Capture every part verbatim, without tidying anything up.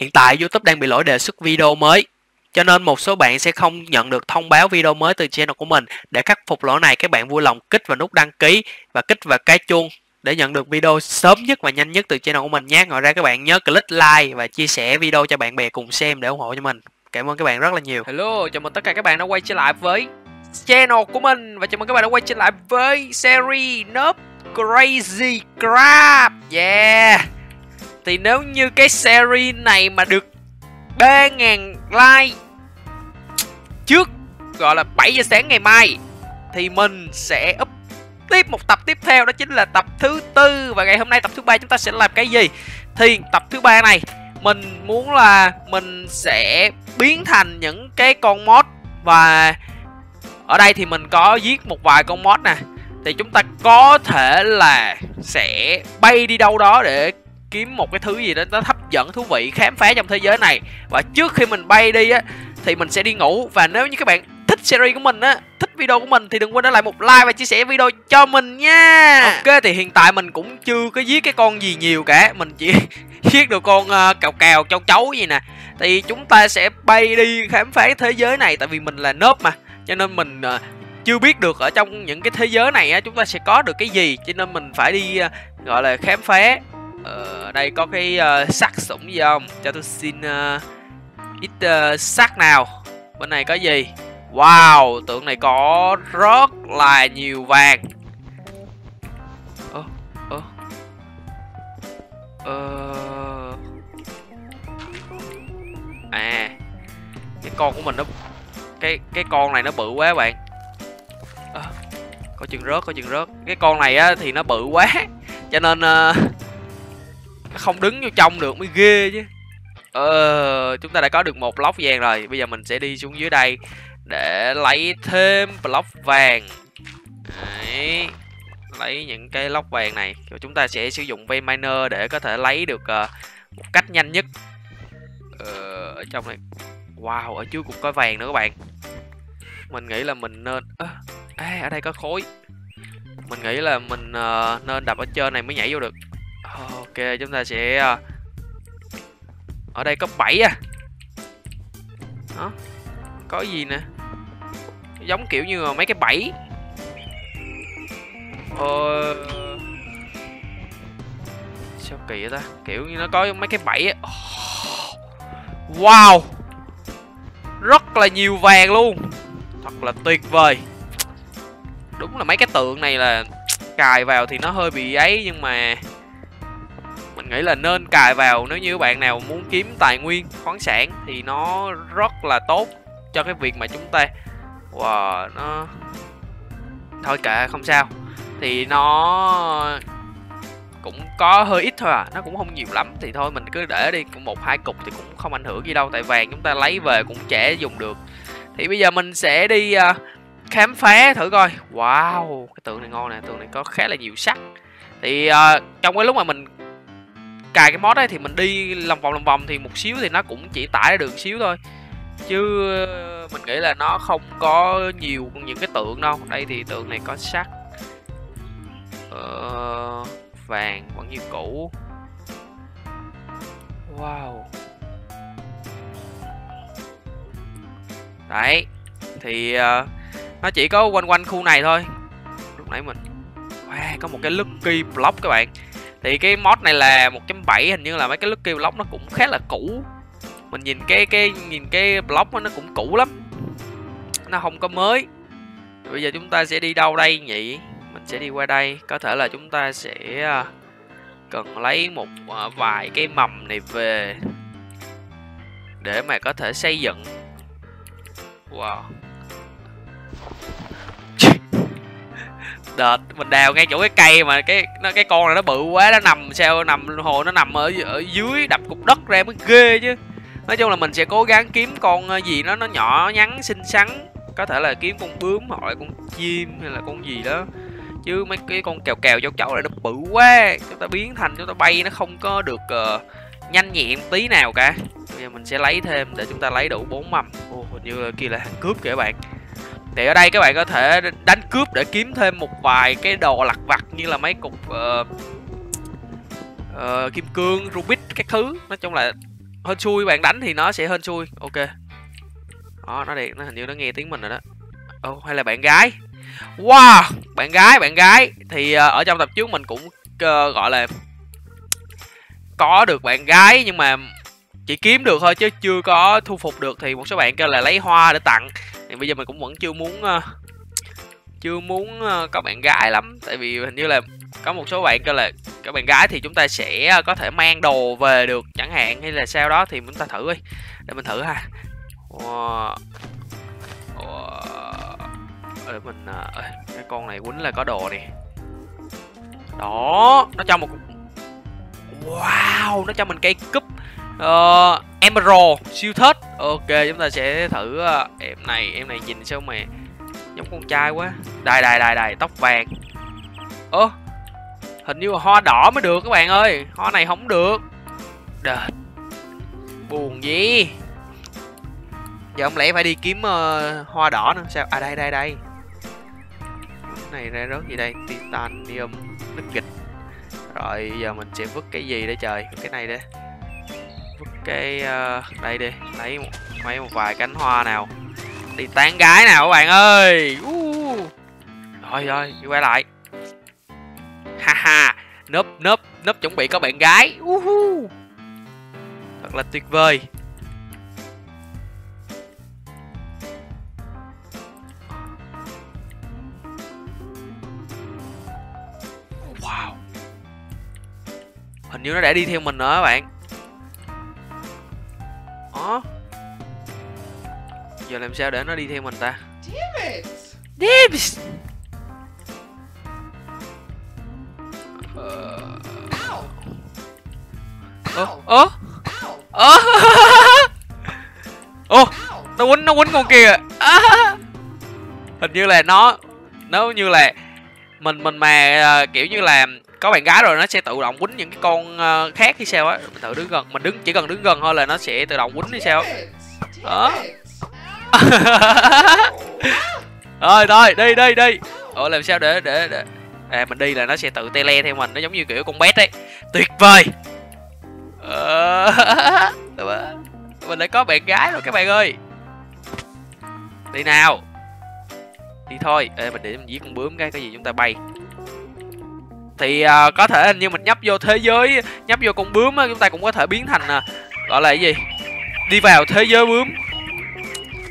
Hiện tại YouTube đang bị lỗi đề xuất video mới, cho nên một số bạn sẽ không nhận được thông báo video mới từ channel của mình. Để khắc phục lỗi này, các bạn vui lòng kích vào nút đăng ký và kích vào cái chuông để nhận được video sớm nhất và nhanh nhất từ channel của mình nhé. Ngoài ra các bạn nhớ click like và chia sẻ video cho bạn bè cùng xem để ủng hộ cho mình. Cảm ơn các bạn rất là nhiều. Hello, chào mừng tất cả các bạn đã quay trở lại với channel của mình. Và chào mừng các bạn đã quay trở lại với series Noob Crazy Craft. Yeah. Thì nếu như cái series này mà được ba nghìn like trước gọi là bảy giờ sáng ngày mai thì mình sẽ up tiếp một tập tiếp theo, đó chính là tập thứ tư. Và ngày hôm nay tập thứ ba chúng ta sẽ làm cái gì? Thì tập thứ ba này mình muốn là mình sẽ biến thành những cái con mod, và ở đây thì mình có giết một vài con mod nè, thì chúng ta có thể là sẽ bay đi đâu đó để kiếm một cái thứ gì đó nó hấp dẫn, thú vị, khám phá trong thế giới này. Và trước khi mình bay đi á thì mình sẽ đi ngủ. Và nếu như các bạn thích series của mình á, thích video của mình thì đừng quên để lại một like và chia sẻ video cho mình nha. Ok, thì hiện tại mình cũng chưa có giết cái con gì nhiều cả, mình chỉ giết được con uh, cào cào cháu cháu gì nè. Thì chúng ta sẽ bay đi khám phá thế giới này, tại vì mình là noob mà, cho nên mình uh, chưa biết được ở trong những cái thế giới này á, chúng ta sẽ có được cái gì, cho nên mình phải đi uh, gọi là khám phá. Ờ, đây có cái uh, sắt sủng gì không? Cho tôi xin uh, ít uh, sắt nào. Bên này có gì? Wow, tượng này có rất là nhiều vàng. Ơ, ơ, ơ. À, cái con của mình nó, cái cái con này nó bự quá bạn. À, có chừng rớt, có chừng rớt. Cái con này á thì nó bự quá, cho nên uh, không đứng vô trong được mới ghê chứ. Ờ, chúng ta đã có được một block vàng rồi. Bây giờ mình sẽ đi xuống dưới đây để lấy thêm block vàng. Đấy, lấy những cái block vàng này. Rồi chúng ta sẽ sử dụng vein miner để có thể lấy được uh, một cách nhanh nhất. Ờ, ở trong này, wow, ở trước cũng có vàng nữa các bạn. Mình nghĩ là mình nên à, à, ở đây có khối. Mình nghĩ là mình uh, nên đập ở trên này mới nhảy vô được. Ok, chúng ta sẽ ở đây có bảy à. Đó, có gì nè, giống kiểu như mấy cái bẫy. Ờ, sao kỳ vậy ta, kiểu như nó có mấy cái bẫy. Wow, rất là nhiều vàng luôn, thật là tuyệt vời. Đúng là mấy cái tượng này là cài vào thì nó hơi bị ấy, nhưng mà nghĩ là nên cài vào. Nếu như bạn nào muốn kiếm tài nguyên khoáng sản thì nó rất là tốt cho cái việc mà chúng ta wow, nó thôi kệ, không sao. Thì nó cũng có hơi ít thôi à, nó cũng không nhiều lắm, thì thôi mình cứ để đi, cũng một hai cục thì cũng không ảnh hưởng gì đâu, tại vàng chúng ta lấy về cũng chả dùng được. Thì bây giờ mình sẽ đi uh, khám phá thử coi. Wow, cái tượng này ngon nè, tượng này có khá là nhiều sắt. Thì uh, trong cái lúc mà mình cài cái mod ấy thì mình đi lòng vòng lòng vòng thì một xíu thì nó cũng chỉ tải được xíu thôi, chứ mình nghĩ là nó không có nhiều những cái tượng đâu. Đây thì tượng này có sắt, ờ, vàng vẫn như cũ. Wow, đấy thì uh, nó chỉ có quanh quanh khu này thôi. Lúc nãy mình wow, có một cái lucky block các bạn. Thì cái mod này là một chấm bảy, hình như là mấy cái lucky block nó cũng khá là cũ. Mình nhìn cái cái nhìn cái block nó cũng cũ lắm, nó không có mới. Bây giờ chúng ta sẽ đi đâu đây nhỉ? Mình sẽ đi qua đây, có thể là chúng ta sẽ cần lấy một vài cái mầm này về để mà có thể xây dựng. Wow, đợt mình đào ngay chỗ cái cây mà cái nó, cái con này nó bự quá, nó nằm sao nằm hồ nó nằm ở ở dưới, đập cục đất ra mới ghê chứ. Nói chung là mình sẽ cố gắng kiếm con gì nó nó nhỏ nhắn xinh xắn, có thể là kiếm con bướm hoặc là con chim hay là con gì đó, chứ mấy cái con kèo kèo cháu cháu này nó bự quá, chúng ta biến thành chúng ta bay nó không có được uh, nhanh nhẹn tí nào cả. Bây giờ mình sẽ lấy thêm để chúng ta lấy đủ bốn mầm. Ồ, hình như kia là hàng cướp kìa các bạn. Thì ở đây các bạn có thể đánh cướp để kiếm thêm một vài cái đồ lặt vặt như là mấy cục uh, uh, kim cương, rubik các thứ. Nói chung là hên xui bạn đánh thì nó sẽ hên xui. Ok. Đó, nó điện, nó hình như nó nghe tiếng mình rồi đó. Ồ, oh, hay là bạn gái. Wow, bạn gái, bạn gái. Thì uh, ở trong tập trước mình cũng uh, gọi là có được bạn gái nhưng mà chỉ kiếm được thôi chứ chưa có thu phục được. Thì một số bạn kêu là lấy hoa để tặng. Thì bây giờ mình cũng vẫn chưa muốn uh, chưa muốn uh, có bạn gái lắm. Tại vì hình như là có một số bạn kêu là các bạn gái thì chúng ta sẽ có thể mang đồ về được chẳng hạn hay là sao đó. Thì chúng ta thử đi. Để mình thử ha. Wow. Wow. Để mình uh, cái con này quýnh là có đồ nè. Đó, nó cho một wow, nó cho mình cây cúp uh, Emerald siêu thích. Ok, chúng ta sẽ thử uh, em này, em này nhìn sao mà giống con trai quá. Đây đây đây đây, tóc vàng. Ơ, uh, hình như là hoa đỏ mới được các bạn ơi. Hoa này không được. Đệt. Buồn gì. Giờ không lẽ phải đi kiếm uh, hoa đỏ nữa sao? À đây đây đây. Cái này ra rớt gì đây? Titanium nước dịch. Rồi giờ mình sẽ vứt cái gì đây trời? Cái này đi. Vứt cái uh, đây đi. Lấy một, mấy một vài cánh hoa nào. Đi tán gái nào các bạn ơi. Uh. Rồi rồi, đi quay lại. Haha, nấp nấp nấp chuẩn bị có bạn gái. Uh -huh. Thật là tuyệt vời. Wow. Hình như nó đã đi theo mình nữa các bạn. Đó. Giờ làm sao để nó đi theo mình ta? Damn it. Damn it. Ơ ơ ơ ơ, nó quýnh nó quýnh con kia. À, hình như là nó nó như là mình mình mà kiểu như là có bạn gái rồi nó sẽ tự động quýnh những cái con khác hay sao á. Mình tự đứng gần, mình đứng chỉ cần đứng gần thôi là nó sẽ tự động quýnh hay sao đó. Rồi thôi đi đi đi. Ủa làm sao để để để à, mình đi là nó sẽ tự tele theo mình, nó giống như kiểu con bé đấy. Tuyệt vời. Mình lại có bạn gái rồi các bạn ơi. Đi nào. Đi thôi. Ê, mình để mình giết con bướm cái, cái gì chúng ta bay. Thì uh, có thể hình như mình nhấp vô thế giới, nhấp vô con bướm chúng ta cũng có thể biến thành uh, gọi là cái gì, đi vào thế giới bướm.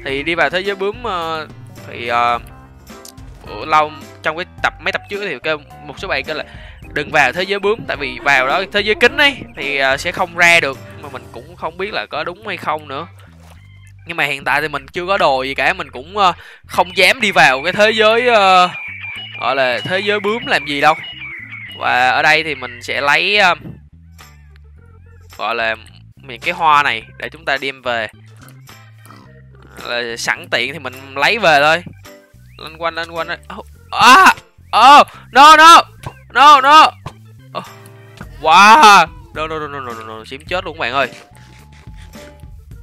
Thì đi vào thế giới bướm uh, thì uh, lâu trong cái tập mấy tập trước thì kêu một số bạn kêu là đừng vào thế giới bướm, tại vì vào đó thế giới kính ấy thì sẽ không ra được. Mà mình cũng không biết là có đúng hay không nữa. Nhưng mà hiện tại thì mình chưa có đồ gì cả, mình cũng không dám đi vào cái thế giới gọi là thế giới bướm làm gì đâu. Và ở đây thì mình sẽ lấy gọi là những cái hoa này để chúng ta đem về. Là sẵn tiện thì mình lấy về thôi. Lên quanh lên quanh. À, oh, no no. No no. Oh. Wow. No no no no no no, xém chết luôn các bạn ơi.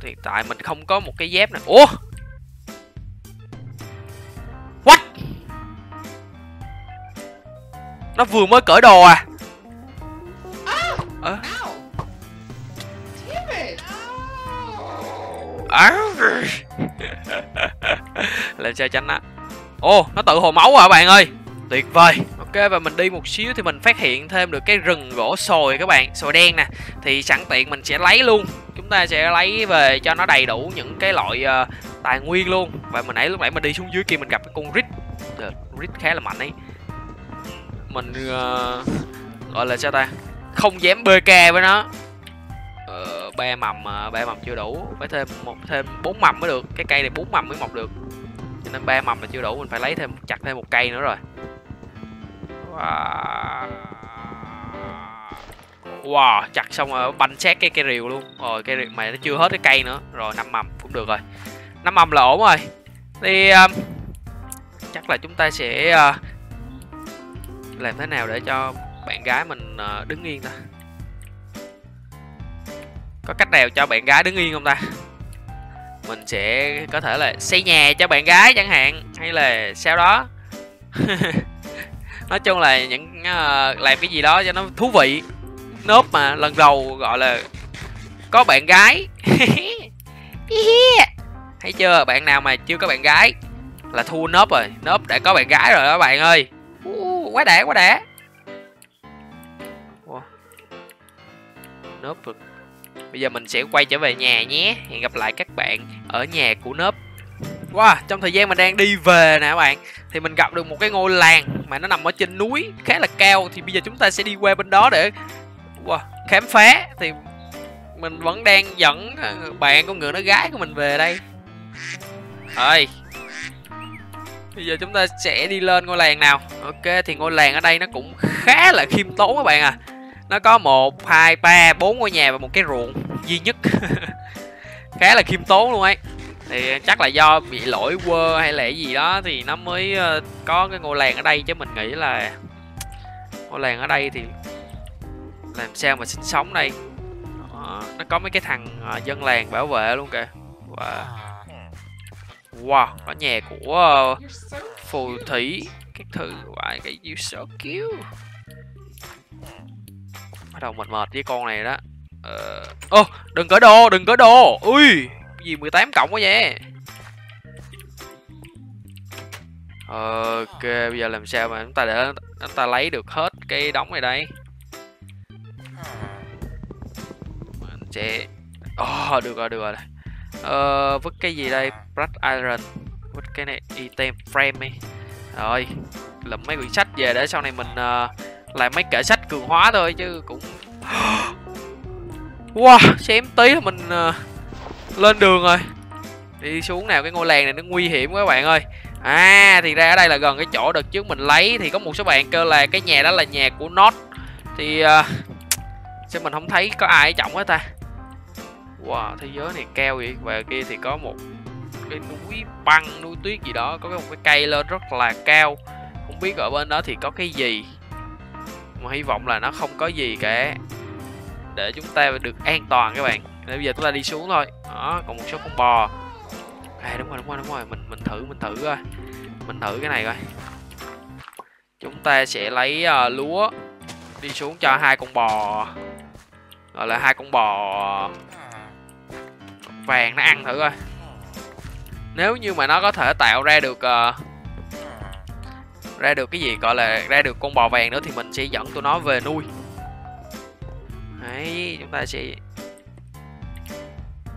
Hiện tại mình không có một cái dép này. Ủa. What? Nó vừa mới cởi đồ à? À. À. Làm sao tránh á? Ô, oh, nó tự hồi máu rồi các bạn ơi. Tuyệt vời. Ok, và mình đi một xíu thì mình phát hiện thêm được cái rừng gỗ sồi các bạn, sồi đen nè. Thì sẵn tiện mình sẽ lấy luôn. Chúng ta sẽ lấy về cho nó đầy đủ những cái loại uh, tài nguyên luôn. Và mình nãy lúc nãy mình đi xuống dưới kia mình gặp cái con rít. Rít khá là mạnh ấy. Mình uh, gọi là sao ta? Không dám bê ca với nó. Uh, ba mầm uh, ba mầm chưa đủ, phải thêm một thêm bốn mầm mới được. Cái cây này bốn mầm mới mọc được. Cho nên ba mầm là chưa đủ, mình phải lấy thêm chặt thêm một cây nữa rồi. Wow. Wow, chặt xong rồi banh xét cái cây rìu luôn. Rồi cây rìu mày nó chưa hết cái cây nữa. Rồi năm mầm cũng được rồi. Năm mầm là ổn rồi. Thì um, chắc là chúng ta sẽ uh, làm thế nào để cho bạn gái mình uh, đứng yên ta. Có cách nào cho bạn gái đứng yên không ta? Mình sẽ có thể là xây nhà cho bạn gái chẳng hạn, hay là sao đó. Nói chung là những uh, làm cái gì đó cho nó thú vị. Nốp mà lần đầu gọi là có bạn gái. Yeah. Thấy chưa, bạn nào mà chưa có bạn gái là thua Noob rồi. Noob đã có bạn gái rồi các bạn ơi. Uh, quá đã quá đã. Wow. Noob. Bây giờ mình sẽ quay trở về nhà nhé. Hẹn gặp lại các bạn ở nhà của Noob. Wow, trong thời gian mình đang đi về nè các bạn, thì mình gặp được một cái ngôi làng mà nó nằm ở trên núi khá là cao. Thì bây giờ chúng ta sẽ đi qua bên đó để wow, khám phá. Thì mình vẫn đang dẫn bạn con ngựa nó gái của mình về đây. Rồi, bây giờ chúng ta sẽ đi lên ngôi làng nào. Ok, thì ngôi làng ở đây nó cũng khá là khiêm tốn các bạn à. Nó có một, hai, ba, bốn ngôi nhà và một cái ruộng duy nhất. Khá là khiêm tốn luôn ấy. Thì chắc là do bị lỗi quơ hay là gì đó thì nó mới có cái ngôi làng ở đây. Chứ mình nghĩ là ngôi làng ở đây thì làm sao mà sinh sống đây. Đó, nó có mấy cái thằng dân làng bảo vệ luôn kìa. Wow, wow, ở nhà của phù thủy các thứ. Wow, cái you so cute. Bắt đầu mệt mệt với con này đó. Ơ, oh, đừng cởi đồ, đừng cởi đồ. Ui, cái gì mười tám cộng quá vậy. Ok, bây giờ làm sao mà chúng ta để chúng ta lấy được hết cái đống này đây. Mình sẽ... Oh, được rồi, được rồi. Ờ, vứt cái gì đây? Brad Iron. Vứt cái này, item frame đi. Rồi, lụm mấy quyển sách về để sau này mình... Uh... làm mấy kệ sách cường hóa thôi chứ cũng... Wow, xém tí là mình uh, lên đường rồi. Đi xuống nào, cái ngôi làng này nó nguy hiểm quá các bạn ơi. À, thì ra ở đây là gần cái chỗ đợt trước mình lấy. Thì có một số bạn kêu là cái nhà đó là nhà của Noob. Thì... Uh, sao mình không thấy có ai ở trọng hết ta. Wow, thế giới này cao vậy. Và kia thì có một cái núi băng, núi tuyết gì đó. Có một cái cây lên rất là cao. Không biết ở bên đó thì có cái gì. Mà hy vọng là nó không có gì cả, để chúng ta được an toàn các bạn. Để bây giờ chúng ta đi xuống thôi. Đó, còn một số con bò. À, đúng rồi, đúng rồi, đúng rồi. Mình mình thử, mình thử coi. Mình thử cái này coi. Chúng ta sẽ lấy uh, lúa đi xuống cho hai con bò. Gọi là hai con bò vàng nó ăn thử coi. Nếu như mà nó có thể tạo ra được... Uh, ra được cái gì gọi là ra được con bò vàng nữa thì mình sẽ dẫn tụi nó về nuôi. Đấy, chúng ta sẽ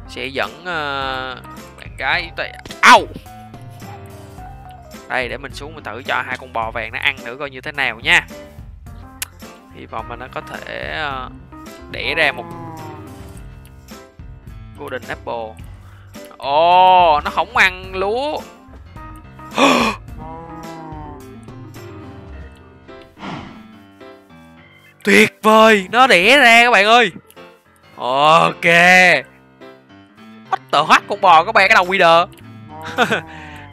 sẽ dẫn uh, bạn gái chúng ta... Au! Đây, để mình xuống mình thử cho hai con bò vàng nó ăn thử coi như thế nào nha. Hy vọng là nó có thể uh, đẻ ra một golden apple. Ồ, oh, nó không ăn lúa. Tuyệt vời, nó đẻ ra các bạn ơi. Ok. What the heck, con bò có ba cái đầu Wither.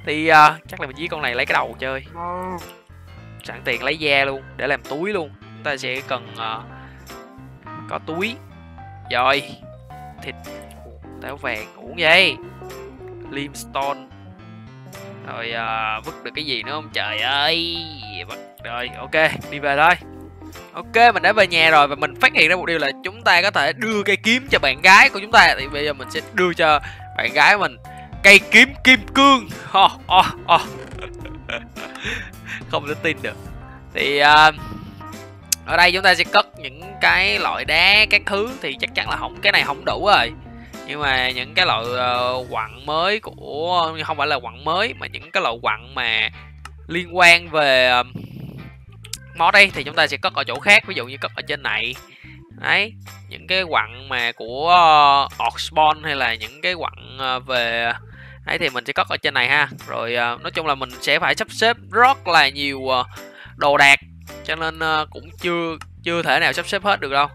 Thì uh, chắc là mình giết con này lấy cái đầu chơi. Sẵn tiền lấy da luôn, để làm túi luôn. Chúng ta sẽ cần uh, có túi. Rồi. Thịt táo vàng, uống vậy. Limestone. Rồi uh, vứt được cái gì nữa không trời ơi. Rồi, ok, đi về thôi. Ok, mình đã về nhà rồi và mình phát hiện ra một điều là chúng ta có thể đưa cây kiếm cho bạn gái của chúng ta. Thì bây giờ mình sẽ đưa cho bạn gái mình cây kiếm kim cương. Oh, oh, oh. Không thể tin được. Thì uh, ở đây chúng ta sẽ cất những cái loại đá các thứ thì chắc chắn là không, cái này không đủ rồi. Nhưng mà những cái loại uh, quặng mới của không phải là quặng mới mà những cái loại quặng mà liên quan về uh, món đây thì chúng ta sẽ cất ở chỗ khác, ví dụ như cất ở trên này. Đấy, những cái quặng mà của uh, Oxbon hay là những cái quặng uh, về ấy thì mình sẽ cất ở trên này ha. Rồi uh, nói chung là mình sẽ phải sắp xếp rất là nhiều uh, đồ đạc cho nên uh, cũng chưa chưa thể nào sắp xếp hết được đâu.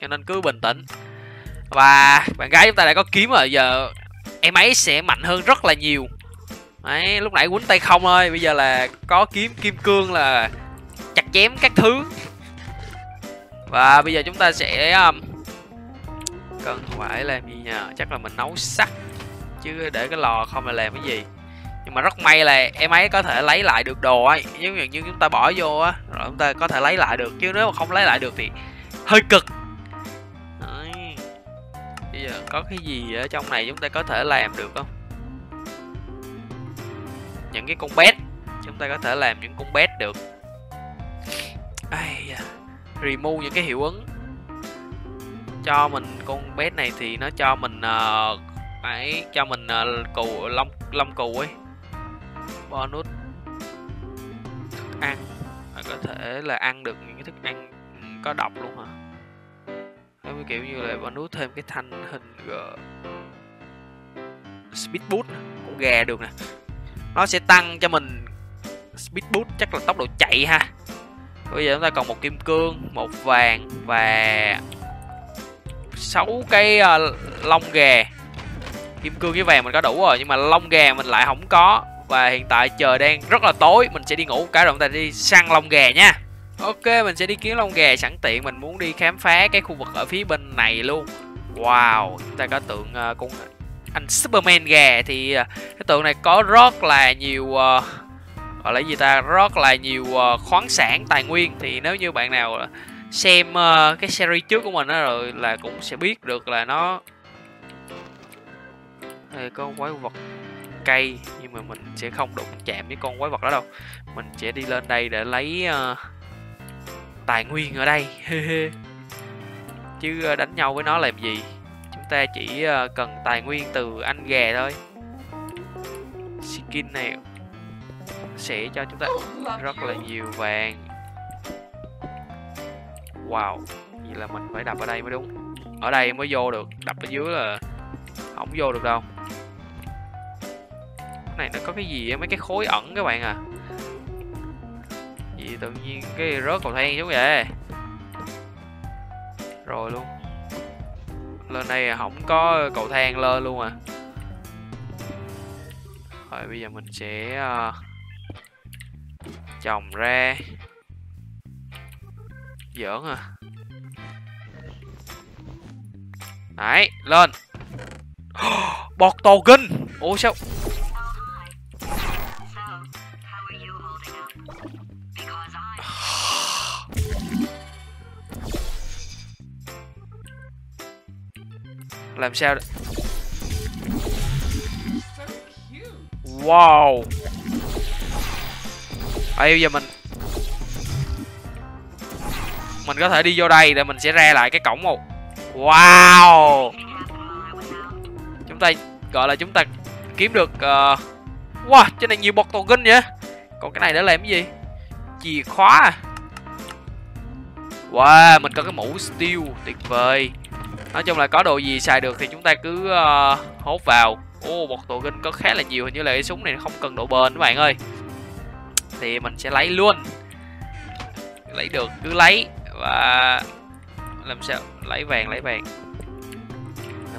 Cho nên cứ bình tĩnh. Và bạn gái chúng ta đã có kiếm rồi, giờ em ấy sẽ mạnh hơn rất là nhiều. Đấy, lúc nãy quýnh tay không thôi, bây giờ là có kiếm kim cương là chặt chém các thứ. Và bây giờ chúng ta sẽ um, cần phải làm gì nhờ. Chắc là mình nấu sắt, chứ để cái lò không là làm cái gì. Nhưng mà rất may là em ấy có thể lấy lại được đồ ấy. Giống như chúng ta bỏ vô á, rồi chúng ta có thể lấy lại được. Chứ nếu mà không lấy lại được thì hơi cực. Đấy. Bây giờ có cái gì ở trong này chúng ta có thể làm được không? Những cái con bét, chúng ta có thể làm những con bét được. Ai, remove những cái hiệu ứng. Cho mình con bét này thì nó cho mình uh, phải cho mình uh, cù lông lông cù ấy. Bonus thức ăn, à, có thể là ăn được những cái thức ăn có độc luôn hả? Hay kiểu như là bonus thêm cái thanh hình G speed boost, con gà được nè. Nó sẽ tăng cho mình speed boost, chắc là tốc độ chạy ha. Bây giờ chúng ta còn một kim cương, một vàng và sáu cái uh, lông gà. Kim cương với vàng mình có đủ rồi, nhưng mà lông gà mình lại không có. Và hiện tại trời đang rất là tối, mình sẽ đi ngủ cả rồi chúng ta đi săn lông gà nha. Ok, mình sẽ đi kiếm lông gà, sẵn tiện mình muốn đi khám phá cái khu vực ở phía bên này luôn. Wow, chúng ta có tượng uh, con anh Superman gà. Thì uh, cái tượng này có rất là nhiều uh, gọi là gì ta, rất là nhiều uh, khoáng sản, tài nguyên. Thì nếu như bạn nào xem uh, cái series trước của mình đó rồi là cũng sẽ biết được là nó hey, có quái vật cây, nhưng mà mình sẽ không đụng chạm với con quái vật đó đâu. Mình sẽ đi lên đây để lấy uh, tài nguyên ở đây chứ đánh nhau với nó làm gì, chúng ta chỉ uh, cần tài nguyên từ anh gà thôi. Skin này sẽ cho chúng ta rất là nhiều vàng. Wow, vậy là mình phải đập ở đây mới đúng. Ở đây mới vô được, đập ở dưới là không vô được đâu. Cái này nó có cái gì, mấy cái khối ẩn các bạn à. Vì tự nhiên cái rớt cầu thang giống vậy. Rồi luôn. Lên đây không có cầu thang lên luôn à. Rồi bây giờ mình sẽ uh, trồng ra. Giỡn à. Đấy, lên. Bọt tù kinh. Ủa sao? Làm sao đ... Wow. Ê, bây giờ mình Mình có thể đi vô đây để mình sẽ ra lại cái cổng một. Wow. Chúng ta gọi là chúng ta kiếm được uh... wow, trên này nhiều bọt tù kinh vậy. Còn cái này để làm cái gì? Chìa khóa à. Wow, mình có cái mũ steel, tuyệt vời. Nói chung là có đồ gì xài được thì chúng ta cứ uh, hốt vào. Ô, oh, bọt tù kinh có khá là nhiều, hình như là cái súng này không cần độ bền các bạn ơi. Thì mình sẽ lấy luôn. Lấy được cứ lấy. Và làm sao lấy vàng, lấy vàng.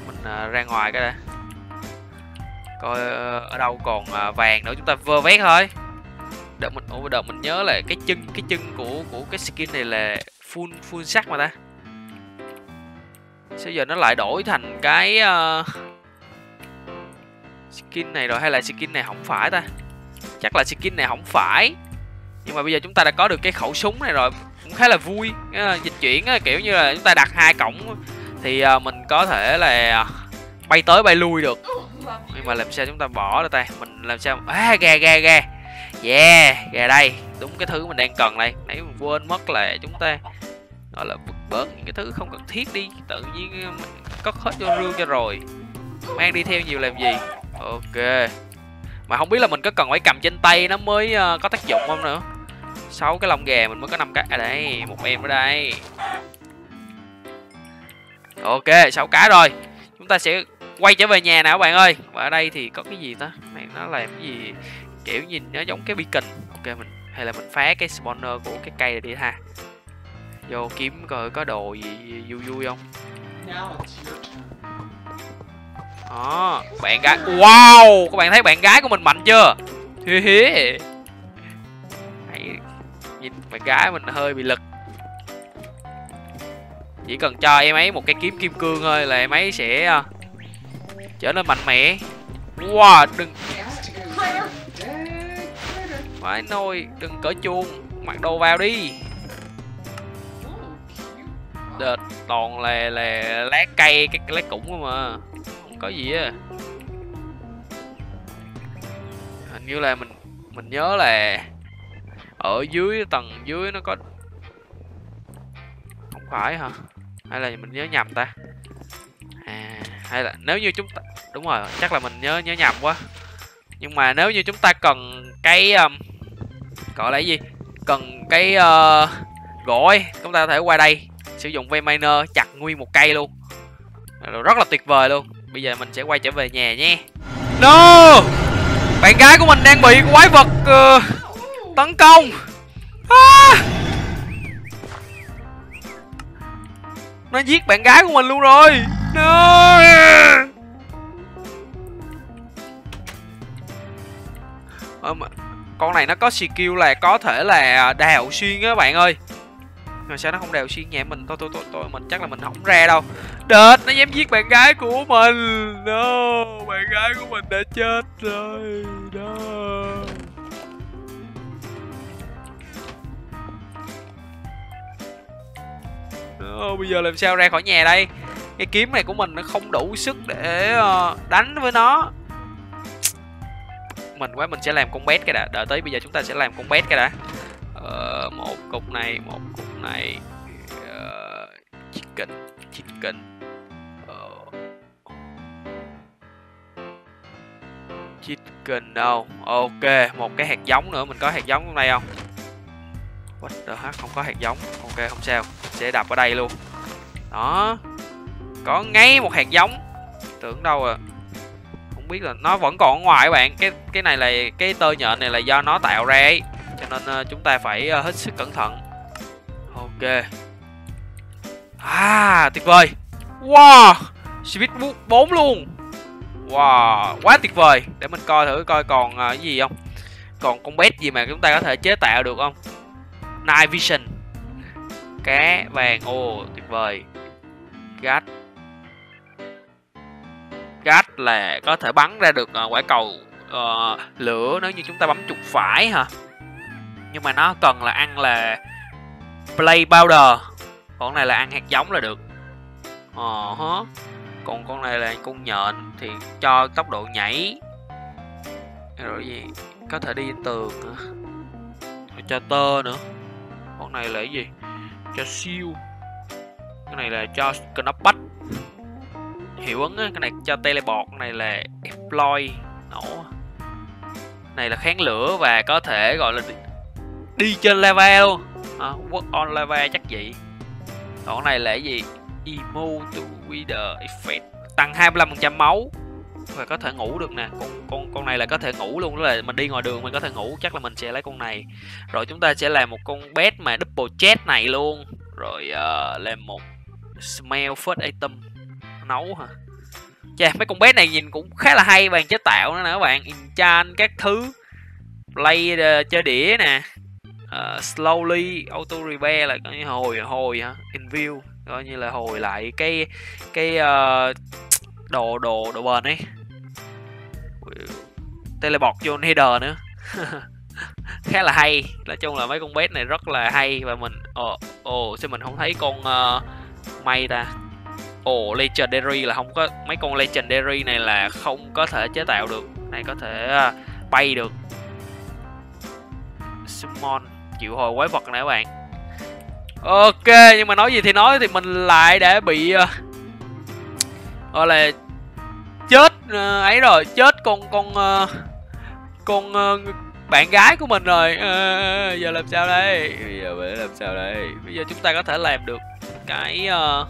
Mình uh, ra ngoài cái đã. Coi uh, ở đâu còn uh, vàng nữa, chúng ta vơ vét thôi. Đợt mình oh, đợt mình nhớ là cái chân cái chân của của cái skin này là full full sắt mà ta. Sao giờ nó lại đổi thành cái uh, skin này rồi, hay là skin này không phải ta? Chắc là skin này không phải. Nhưng mà bây giờ chúng ta đã có được cái khẩu súng này rồi, cũng khá là vui. Uh, dịch chuyển uh, kiểu như là chúng ta đặt hai cổng thì uh, mình có thể là bay tới bay lui được. Nhưng mà làm sao chúng ta bỏ ra ta? Mình làm sao? À, gà gà gà. Yeah, gà đây, đúng cái thứ mình đang cần đây. Nãy mình quên mất là chúng ta gọi là vứt bớt những cái thứ không cần thiết đi, tự nhiên mình cất hết vô rương cho rồi, mang đi theo nhiều làm gì. Ok, mà không biết là mình có cần phải cầm trên tay nó mới uh, có tác dụng không nữa. Sáu cái lông gà mình mới có năm cái ở à, đây một em ở đây. Ok, sáu cái rồi, chúng ta sẽ quay trở về nhà nào các bạn ơi. Và ở đây thì có cái gì ta, này nó làm cái gì kiểu nhìn nó giống cái beacon. Ok, mình hay là mình phá cái spawner của cái cây này đi ha. Vô kiếm coi có đồ gì vui vui không. Đó, bạn gái. Wow, các bạn thấy bạn gái của mình mạnh chưa? Hi hi. Hãy nhìn bạn gái mình hơi bị lực. Chỉ cần cho em ấy một cái kiếm kim cương thôi là em ấy sẽ trở nên mạnh mẽ. Wow, đừng phải nôi, đừng cởi chuông, mặc đồ vào đi. toàn là là lá cây, cái lá củng không mà không có gì á. Hình như là mình mình nhớ là ở dưới tầng dưới nó có, không phải hả, hay là mình nhớ nhầm ta, à, hay là nếu như chúng ta, đúng rồi, chắc là mình nhớ nhớ nhầm quá. Nhưng mà nếu như chúng ta cần cái um, gọi là cái gì, cần cái uh, gỗ ấy, chúng ta có thể qua đây sử dụng vein miner chặt nguyên một cây luôn, rất là tuyệt vời luôn. Bây giờ mình sẽ quay trở về nhà nhé. No, bạn gái của mình đang bị quái vật uh, tấn công. À, nó giết bạn gái của mình luôn rồi. No. Con này nó có skill là có thể là đào xuyên á bạn ơi. Mà sao nó không đào xuyên nhà mình? Tôi tôi tôi tôi mình chắc là mình không ra đâu. Đệt, nó dám giết bạn gái của mình. No, bạn gái của mình đã chết rồi. No. No, bây giờ làm sao ra khỏi nhà đây? Cái kiếm này của mình nó không đủ sức để đánh với nó. Mình quá, mình sẽ làm con bét cái đã. Đợi tới bây giờ chúng ta sẽ làm con bét cái đã. Ờ, một cục này, một cục này. Ờ, chicken, chicken. Ờ, chicken đâu? Ok, một cái hạt giống nữa. Mình có hạt giống trong đây không? What the heck, không có hạt giống. Ok, không sao, sẽ đập ở đây luôn. Đó, có ngay một hạt giống. Tưởng đâu à, biết là nó vẫn còn ở ngoài các bạn. Cái cái này là cái tơ nhện này là do nó tạo ra ấy, cho nên uh, chúng ta phải uh, hết sức cẩn thận. Ok. À, tuyệt vời. Wow, speed boost bốn luôn. Wow, quá tuyệt vời. Để mình coi thử coi còn uh, cái gì không. Còn con bét gì mà chúng ta có thể chế tạo được không? Night Vision. Cá vàng. Ồ, oh, tuyệt vời. Gat. Gat là có thể bắn ra được quả cầu uh, lửa nếu như chúng ta bấm chuột phải hả? Nhưng mà nó cần là ăn là Blaze Powder. Còn này là ăn hạt giống là được. Ờ uh -huh. Còn con này là con nhện thì cho tốc độ nhảy. Rồi gì? Có thể đi trên tường nữa. Rồi cho tơ nữa. Con này là cái gì? Cho siêu. Cái này là cho Knockback. Hiệu ứng á, cái này cho teleport, này là deploy nổ, này là kháng lửa và có thể gọi là đi, đi trên lava luôn, à, work on lava chắc vậy. Còn này là cái gì? Emo to Wither effect, tăng hai mươi lăm phần trăm máu và có thể ngủ được nè. Con con con này là có thể ngủ luôn, đó là mình đi ngoài đường mình có thể ngủ. Chắc là mình sẽ lấy con này. Rồi chúng ta sẽ làm một con bed mà double chest này luôn. Rồi uh, làm một smell first item nấu hả? Chà, mấy con bé này nhìn cũng khá là hay. Bàn chế tạo nữa nè các bạn. Enchant các thứ. Play uh, chơi đĩa nè. uh, Slowly auto repair là coi như hồi hồi hả? In view coi như là hồi lại cái cái uh, đồ đồ đồ bền ấy. Teleport vô header nữa. Khá là hay. Nói chung là mấy con bé này rất là hay. Và mình ồ oh, ồ oh, sao mình không thấy con uh, may ta. Ồ, oh, legendary là không có. Mấy con legendary này là không có thể chế tạo được. Này có thể bay được. Summon triệu hồi quái vật này các bạn. Ok, nhưng mà nói gì thì nói thì mình lại đã bị uh, gọi là chết uh, ấy rồi, chết con con uh, con uh, bạn gái của mình rồi. Uh, giờ làm sao đây? Bây giờ phải làm sao đây? Bây giờ chúng ta có thể làm được cái uh,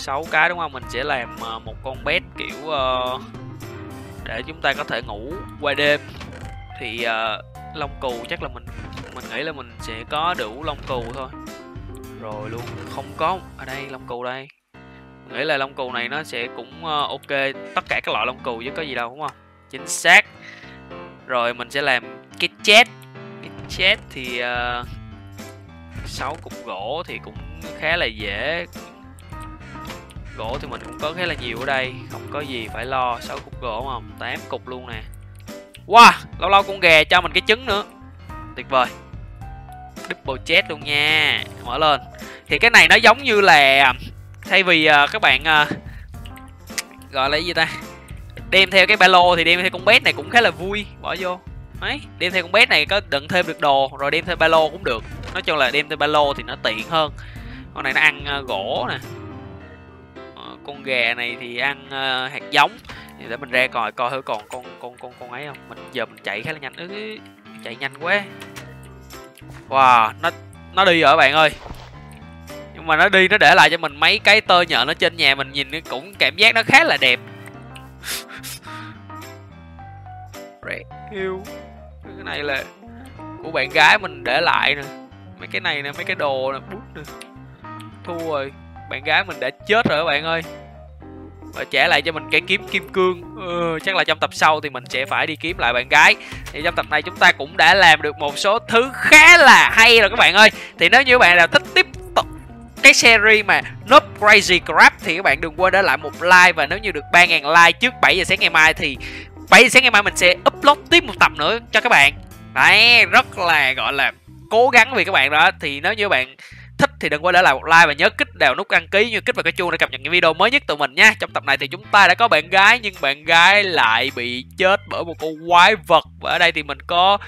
sáu cái đúng không? Mình sẽ làm một con bed kiểu uh, để chúng ta có thể ngủ qua đêm. Thì uh, lông cừu chắc là mình mình nghĩ là mình sẽ có đủ lông cừu thôi. Rồi luôn, không có ở đây lông cừu đây. Mình nghĩ là lông cừu này nó sẽ cũng uh, ok, tất cả các loại lông cừu chứ có gì đâu đúng không? Chính xác. Rồi mình sẽ làm cái chest. Cái chest thì uh, sáu cục gỗ thì cũng khá là dễ. Gỗ thì mình cũng có khá là nhiều ở đây, không có gì phải lo. Sáu cục gỗ không? tám cục luôn nè. Wow, lâu lâu con gà cho mình cái trứng nữa. Tuyệt vời. Double chest luôn nha. Mở lên. Thì cái này nó giống như là thay vì uh, các bạn uh, gọi là cái gì ta, đem theo cái ba lô thì đem theo con bé này cũng khá là vui, bỏ vô đấy, đem theo con bé này có đựng thêm được đồ rồi đem theo ba lô cũng được. Nói chung là đem theo ba lô thì nó tiện hơn. Con này nó ăn uh, gỗ nè, uh, con gà này thì ăn uh, hạt giống. Để mình ra coi coi thử còn con con con con ấy không. Mình giờ mình chạy khá là nhanh. Ừ, chạy nhanh quá. Wow, nó nó đi rồi các bạn ơi. Nhưng mà nó đi nó để lại cho mình mấy cái tơ nhện ở trên nhà mình, nhìn cũng cảm giác nó khá là đẹp. Yêu. Cái này là của bạn gái mình để lại nè. Mấy cái này nè, mấy cái đồ nè, bút nè. Thua rồi, bạn gái mình đã chết rồi các bạn ơi. Và trả lại cho mình cái kiếm kim cương. Ừ, chắc là trong tập sau thì mình sẽ phải đi kiếm lại bạn gái. Thì trong tập này chúng ta cũng đã làm được một số thứ khá là hay rồi các bạn ơi. Thì nếu như bạn nào thích tiếp tục cái series mà Noob Crazy Craft thì các bạn đừng quên để lại một like. Và nếu như được ba ngàn like trước bảy giờ sáng ngày mai thì bảy giờ sáng ngày mai mình sẽ upload tiếp một tập nữa cho các bạn. Đấy, rất là gọi là cố gắng vì các bạn đó. Thì nếu như bạn thích thì đừng quên để lại một like và nhớ kích vào nút đăng ký như kích vào cái chuông để cập nhật những video mới nhất từ mình nha. Trong tập này thì chúng ta đã có bạn gái nhưng bạn gái lại bị chết bởi một con quái vật. Và ở đây thì mình có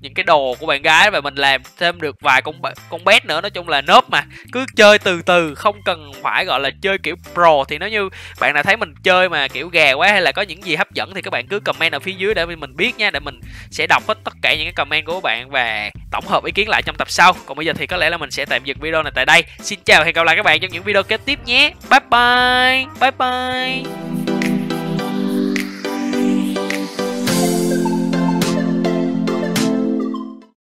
những cái đồ của bạn gái và mình làm thêm được vài con con bé nữa. Nói chung là Noob mà, cứ chơi từ từ, không cần phải gọi là chơi kiểu pro. Thì nếu như bạn nào thấy mình chơi mà kiểu gà quá hay là có những gì hấp dẫn thì các bạn cứ comment ở phía dưới để mình biết nha, để mình sẽ đọc hết tất cả những cái comment của các bạn và tổng hợp ý kiến lại trong tập sau. Còn bây giờ thì có lẽ là mình sẽ tạm dừng video này tại đây. Xin chào và hẹn gặp lại các bạn trong những video kế tiếp nhé. Bye bye, bye bye.